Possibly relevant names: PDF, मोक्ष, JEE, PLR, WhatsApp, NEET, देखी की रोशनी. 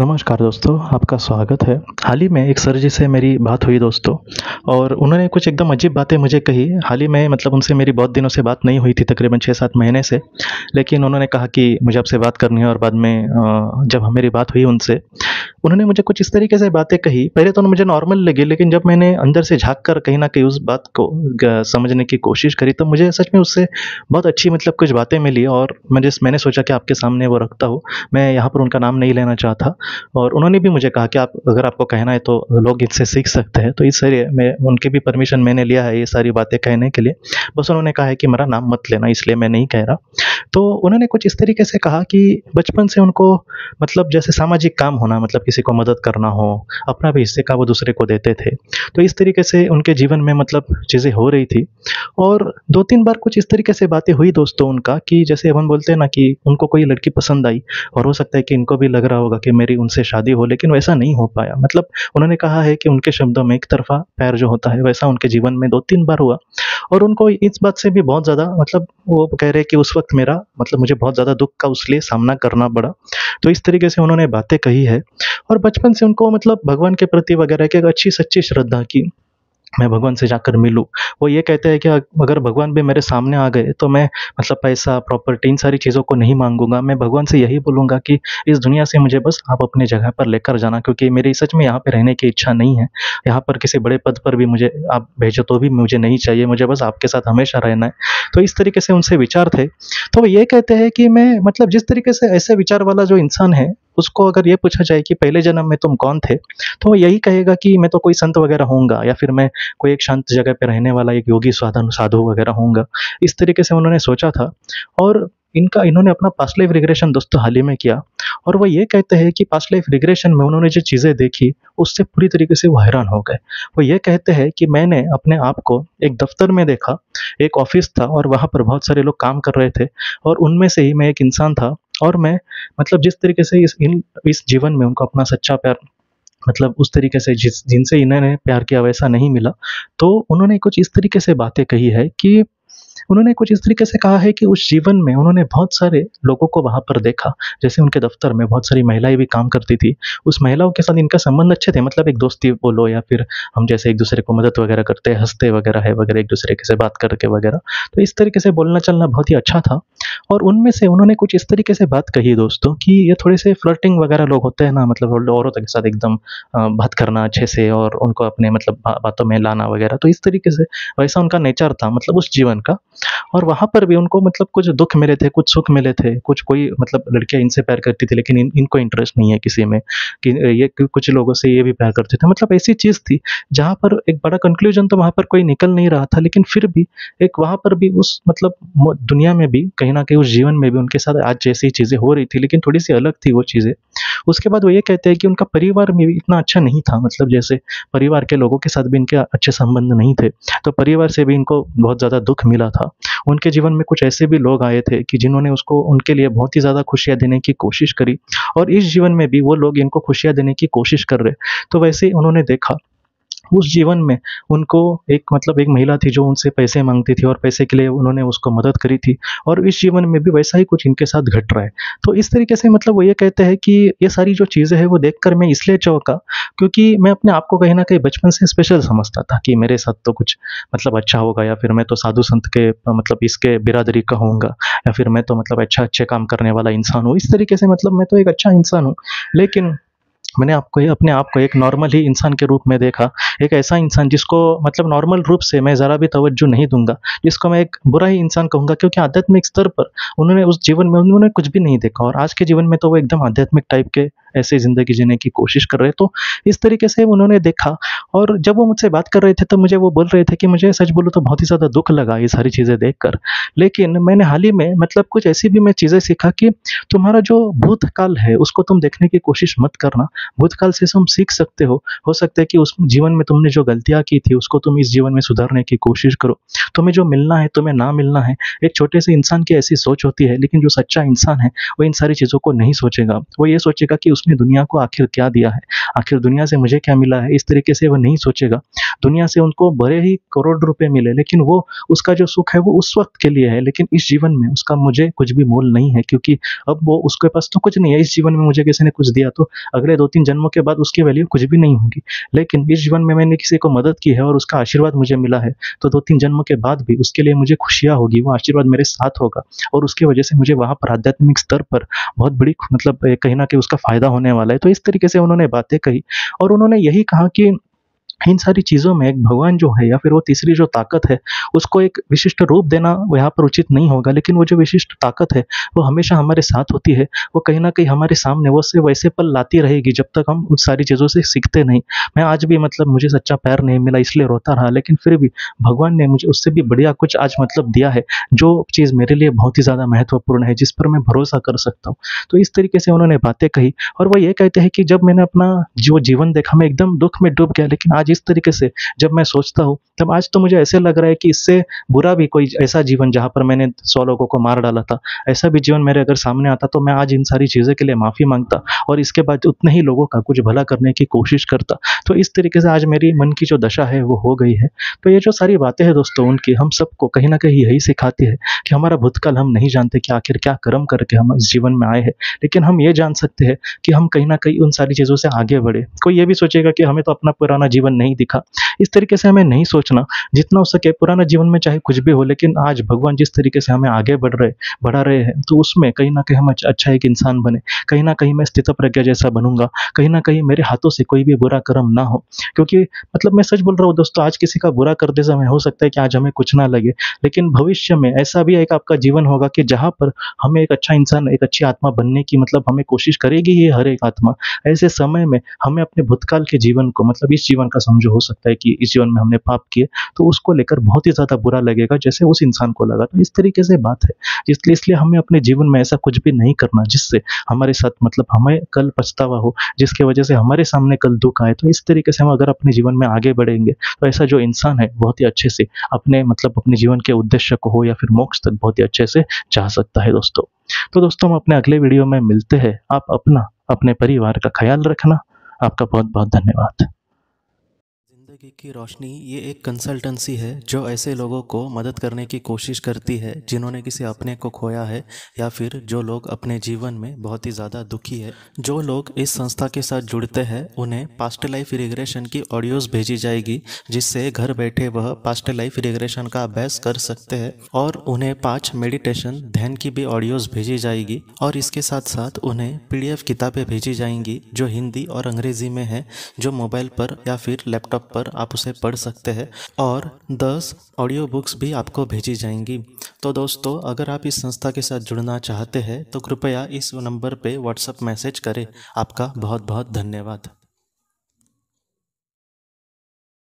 नमस्कार दोस्तों, आपका स्वागत है। हाल ही में एक सर जी से मेरी बात हुई दोस्तों, और उन्होंने कुछ एकदम अजीब बातें मुझे कही। हाल ही में मतलब उनसे मेरी बहुत दिनों से बात नहीं हुई थी, तकरीबन 6-7 महीने से। लेकिन उन्होंने कहा कि मुझे आपसे बात करनी है, और बाद में जब मेरी बात हुई उनसे, उन्होंने मुझे कुछ इस तरीके से बातें कही। पहले तो मुझे नॉर्मल लगी, लेकिन जब मैंने अंदर से झाँक कर कहीं ना कहीं उस बात को समझने की कोशिश करी, तो मुझे सच में उससे बहुत अच्छी मतलब कुछ बातें मिली। और मैंने सोचा कि आपके सामने वो रखता हूँ। मैं यहाँ पर उनका नाम नहीं लेना चाहता। और उन्होंने भी मुझे कहा कि आप अगर आपको कहना है तो लोग इससे सीख सकते हैं, तो इसलिए मैं उनकी भी परमिशन मैंने लिया है ये सारी बातें कहने के लिए। बस उन्होंने कहा है कि मेरा नाम मत लेना, इसलिए मैं नहीं कह रहा। तो उन्होंने कुछ इस तरीके से कहा कि बचपन से उनको मतलब जैसे सामाजिक काम होना, मतलब किसी को मदद करना हो, अपना भी हिस्से का वो दूसरे को देते थे। तो इस तरीके से उनके जीवन में मतलब चीज़ें हो रही थी। और 2-3 बार कुछ इस तरीके से बातें हुई दोस्तों उनका, कि जैसे अपन बोलते हैं ना कि उनको कोई लड़की पसंद आई, और हो सकता है कि इनको भी लग रहा होगा कि मेरी उनसे शादी हो, लेकिन वैसा नहीं हो पाया। मतलब उन्होंने कहा है कि उनके शब्दों में एक तरफा प्यार जो होता है, वैसा उनके जीवन में 2-3 बार हुआ। और उनको इस बात से भी बहुत ज़्यादा मतलब वो कह रहे कि उस वक्त मेरा मतलब मुझे बहुत ज़्यादा दुख का उसलिए सामना करना पड़ा। तो इस तरीके से उन्होंने बातें कही है। और बचपन से उनको मतलब भगवान के प्रति वगैरह की एक अच्छी सच्ची श्रद्धा की मैं भगवान से जाकर मिलूँ। वो ये कहते हैं कि अगर भगवान भी मेरे सामने आ गए तो मैं मतलब पैसा, प्रॉपर्टी, इन सारी चीज़ों को नहीं मांगूंगा। मैं भगवान से यही बोलूँगा कि इस दुनिया से मुझे बस आप अपने जगह पर लेकर जाना, क्योंकि मेरी सच में यहाँ पर रहने की इच्छा नहीं है। यहाँ पर किसी बड़े पद पर भी मुझे आप भेजो तो भी मुझे नहीं चाहिए, मुझे बस आपके साथ हमेशा रहना है। तो इस तरीके से उनसे विचार थे। तो वो ये कहते हैं कि मैं मतलब जिस तरीके से ऐसे विचार वाला जो इंसान है, उसको अगर ये पूछा जाए कि पहले जन्म में तुम कौन थे, तो वो यही कहेगा कि मैं तो कोई संत वगैरह होऊंगा, या फिर मैं कोई एक शांत जगह पर रहने वाला एक योगी साधु वगैरह होऊंगा। इस तरीके से उन्होंने सोचा था। और इन्होंने अपना पास्ट लाइफ रिग्रेशन दोस्तों हाल ही में किया, और वह ये कहते हैं कि पास्ट लाइफ रिग्रेशन में उन्होंने जो चीज़ें देखी, उससे पूरी तरीके से वो हैरान हो गए। वो ये कहते हैं कि मैंने अपने आप को एक दफ्तर में देखा, एक ऑफिस था, और वहाँ पर बहुत सारे लोग काम कर रहे थे, और उनमें से ही मैं एक इंसान था। और मैं मतलब जिस तरीके से इस जीवन में उनको अपना सच्चा प्यार मतलब उस तरीके से जिनसे इन्होंने प्यार किया वैसा नहीं मिला। तो उन्होंने कुछ इस तरीके से बातें कही है कि उन्होंने कुछ इस तरीके से कहा है कि उस जीवन में उन्होंने बहुत सारे लोगों को वहाँ पर देखा। जैसे उनके दफ्तर में बहुत सारी महिलाएं भी काम करती थी। उस महिलाओं के साथ इनका संबंध अच्छे थे, मतलब एक दोस्ती बोलो या फिर हम जैसे एक दूसरे को मदद वगैरह करते हैं, हंसते वगैरह है वगैरह, एक दूसरे के से बात करके वगैरह। तो इस तरीके से बोलना चलना बहुत ही अच्छा था। और उनमें से उन्होंने कुछ इस तरीके से बात कही दोस्तों कि ये थोड़े से फ्लर्टिंग वगैरह लोग होते हैं ना, मतलब औरतों के साथ एकदम बात करना अच्छे से और उनको अपने मतलब बातों में लाना वगैरह। तो इस तरीके से वैसा उनका नेचर था मतलब उस जीवन का। और वहाँ पर भी उनको मतलब कुछ दुख मिले थे, कुछ सुख मिले थे, कुछ कोई मतलब लड़कियाँ इनसे प्यार करती थी, लेकिन इनको इंटरेस्ट नहीं है किसी में, कि ये कुछ लोगों से ये भी प्यार करते थे। मतलब ऐसी चीज़ थी जहाँ पर एक बड़ा कंक्लूजन तो वहाँ पर कोई निकल नहीं रहा था, लेकिन फिर भी एक वहाँ पर भी उस मतलब दुनिया में भी कहीं ना कहीं उस जीवन में भी उनके साथ आज जैसी चीज़ें हो रही थी, लेकिन थोड़ी सी अलग थी वो चीज़ें। उसके बाद वो ये कहते हैं कि उनका परिवार में भी इतना अच्छा नहीं था, मतलब जैसे परिवार के लोगों के साथ भी इनके अच्छे संबंध नहीं थे, तो परिवार से भी इनको बहुत ज़्यादा दुख मिला था। उनके जीवन में कुछ ऐसे भी लोग आए थे कि जिन्होंने उसको उनके लिए बहुत ही ज़्यादा खुशियाँ देने की कोशिश करी, और इस जीवन में भी वो लोग इनको खुशियाँ देने की कोशिश कर रहे। तो वैसे उन्होंने देखा उस जीवन में उनको एक मतलब एक महिला थी जो उनसे पैसे मांगती थी, और पैसे के लिए उन्होंने उसको मदद करी थी, और इस जीवन में भी वैसा ही कुछ इनके साथ घट रहा है। तो इस तरीके से मतलब वो ये कहते हैं कि ये सारी जो चीज़ें हैं वो देखकर मैं इसलिए चौंका क्योंकि मैं अपने आप को कहीं ना कहीं बचपन से स्पेशल समझता था कि मेरे साथ तो कुछ मतलब अच्छा होगा, या फिर मैं तो साधु संत के मतलब इसके बिरादरी का होऊंगा, या फिर मैं तो मतलब अच्छे काम करने वाला इंसान हूँ। इस तरीके से मतलब मैं तो एक अच्छा इंसान हूँ, लेकिन मैंने आपको अपने आप को एक नॉर्मल ही इंसान के रूप में देखा, एक ऐसा इंसान जिसको मतलब नॉर्मल रूप से मैं ज़रा भी तवज्जो नहीं दूंगा, जिसको मैं एक बुरा ही इंसान कहूँगा, क्योंकि आध्यात्मिक स्तर पर उन्होंने उस जीवन में उन्होंने कुछ भी नहीं देखा, और आज के जीवन में तो वो एकदम आध्यात्मिक टाइप के ऐसे ज़िंदगी जीने की कोशिश कर रहे। तो इस तरीके से उन्होंने देखा। और जब वो मुझसे बात कर रहे थे तो मुझे वो बोल रहे थे कि मुझे सच बोलूँ तो बहुत ही ज़्यादा दुख लगा ये सारी चीज़ें देखकर, लेकिन मैंने हाल ही में मतलब कुछ ऐसी भी मैं चीज़ें सीखा कि तुम्हारा जो भूतकाल है उसको तुम देखने की कोशिश मत करना, भूतकाल से तुम सीख सकते हो सकता है कि उस जीवन में तुमने जो गलतियां की थी उसको तुम इस जीवन में सुधारने की कोशिश करो। तुम्हें जो मिलना है तुम्हें ना मिलना है, एक छोटे से इंसान की ऐसी सोच होती है, लेकिन जो सच्चा इंसान है वो इन सारी चीज़ों को नहीं सोचेगा। वो ये सोचेगा कि उसने दुनिया को आखिर क्या दिया है, आखिर दुनिया से मुझे क्या मिला है, इस तरीके से वो नहीं सोचेगा। दुनिया से उनको भले ही करोड़ रुपए मिले, लेकिन वो उसका जो सुख है वो उस वक्त के लिए है, लेकिन इस जीवन में उसका मुझे कुछ भी मोल नहीं है, क्योंकि अब वो उसके पास तो कुछ नहीं है। इस जीवन में मुझे किसी ने कुछ दिया तो अगले 2-3 जन्मों के बाद उसकी वैल्यू कुछ भी नहीं होगी, लेकिन इस जीवन में मैंने किसी को मदद की है और उसका आशीर्वाद मुझे मिला है तो 2-3 जन्मों के बाद भी उसके लिए मुझे खुशियाँ होगी, वो आशीर्वाद मेरे साथ होगा और उसकी वजह से मुझे वहाँ पर आध्यात्मिक स्तर पर बहुत बड़ी मतलब कहीं ना कहीं उसका फायदा होने वाला है। तो इस तरीके से उन्होंने बातें कही और उन्होंने यही कहा कि इन सारी चीज़ों में एक भगवान जो है या फिर वो तीसरी जो ताकत है उसको एक विशिष्ट रूप देना यहाँ पर उचित नहीं होगा, लेकिन वो जो विशिष्ट ताकत है वो हमेशा हमारे साथ होती है, वो कहीं ना कहीं हमारे सामने वो से वैसे पल लाती रहेगी जब तक हम उस सारी चीज़ों से सीखते नहीं। मैं आज भी मतलब मुझे सच्चा प्यार नहीं मिला इसलिए रोता रहा, लेकिन फिर भी भगवान ने मुझे उससे भी बढ़िया कुछ आज मतलब दिया है जो चीज़ मेरे लिए बहुत ही ज़्यादा महत्वपूर्ण है, जिस पर मैं भरोसा कर सकता हूँ। तो इस तरीके से उन्होंने बातें कही और वह ये कहते हैं कि जब मैंने अपना जो जीवन देखा मैं एकदम दुख में डूब गया, लेकिन आज इस तरीके से जब मैं सोचता हूँ तब आज तो मुझे ऐसे लग रहा है कि इससे बुरा भी कोई ऐसा जीवन जहाँ पर मैंने 100 लोगों को मार डाला था, ऐसा भी जीवन मेरे अगर सामने आता तो मैं आज इन सारी चीज़ों के लिए माफ़ी मांगता और इसके बाद उतने ही लोगों का कुछ भला करने की कोशिश करता। तो इस तरीके से आज मेरी मन की जो दशा है वो हो गई है। तो ये जो सारी बातें हैं दोस्तों उनकी हम सबको कहीं ना कहीं यही सिखाती है कि हमारा भूतकाल हम नहीं जानते कि आखिर क्या कर्म करके हम इस जीवन में आए हैं, लेकिन हम ये जान सकते हैं कि हम कहीं ना कहीं उन सारी चीज़ों से आगे बढ़े। कोई ये भी सोचेगा कि हमें तो अपना पुराना जीवन नहीं दिखा, इस तरीके से हमें नहीं सोचना। जितना हो सके पुराना जीवन में चाहे कुछ भी हो, लेकिन आज भगवान जिस तरीके से हमें आगे बढ़ा रहे हैं तो उसमें कहीं ना कहीं हम अच्छा एक इंसान बने, कहीं ना कहीं मैं स्थितप्रज्ञ जैसा बनूंगा, कहीं ना कहीं मेरे हाथों से कोई भी बुरा कर्म ना हो। क्योंकि मतलब मैं सच बोल रहा हूँ दोस्तों, आज किसी का बुरा करते समय हो सकता है कि आज हमें कुछ ना लगे, लेकिन भविष्य में ऐसा भी एक आपका जीवन होगा कि जहाँ पर हमें एक अच्छा इंसान एक अच्छी आत्मा बनने की मतलब हमें कोशिश करेगी ये हर एक आत्मा। ऐसे समय में हमें अपने भूतकाल के जीवन को मतलब इस जीवन का समझो, हो सकता है कि इस जीवन में हमने पाप किए तो उसको लेकर बहुत ही ज्यादा बुरा लगेगा जैसे उस इंसान को लगा। तो इस तरीके से बात है, इसलिए हमें अपने जीवन में ऐसा कुछ भी नहीं करना जिससे हमारे साथ मतलब हमें कल पछतावा हो, जिसके वजह से हमारे सामने कल दुख आए। तो इस तरीके से हम अगर अपने जीवन में आगे बढ़ेंगे तो ऐसा जो इंसान है बहुत ही अच्छे से अपने मतलब अपने जीवन के उद्देश्य को हो या फिर मोक्ष तक बहुत ही अच्छे से जा सकता है दोस्तों। तो दोस्तों हम अपने अगले वीडियो में मिलते हैं। आप अपना अपने परिवार का ख्याल रखना। आपका बहुत बहुत धन्यवाद। देखी की रोशनी ये एक कंसल्टेंसी है जो ऐसे लोगों को मदद करने की कोशिश करती है जिन्होंने किसी अपने को खोया है या फिर जो लोग अपने जीवन में बहुत ही ज़्यादा दुखी है। जो लोग इस संस्था के साथ जुड़ते हैं उन्हें पास्ट लाइफ रिग्रेशन की ऑडियोज़ भेजी जाएगी, जिससे घर बैठे वह पास्ट लाइफ रिग्रेशन का अभ्यास कर सकते हैं और उन्हें 5 मेडिटेशन ध्यान की भी ऑडियोज़ भेजी जाएगी और इसके साथ साथ उन्हें PDF किताबें भेजी जाएंगी जो हिंदी और अंग्रेज़ी में है, जो मोबाइल पर या फिर लैपटॉप पर आप उसे पढ़ सकते हैं और 10 ऑडियो बुक्स भी आपको भेजी जाएंगी। तो दोस्तों अगर आप इस संस्था के साथ जुड़ना चाहते हैं तो कृपया इस नंबर पे WhatsApp मैसेज करें। आपका बहुत बहुत धन्यवाद।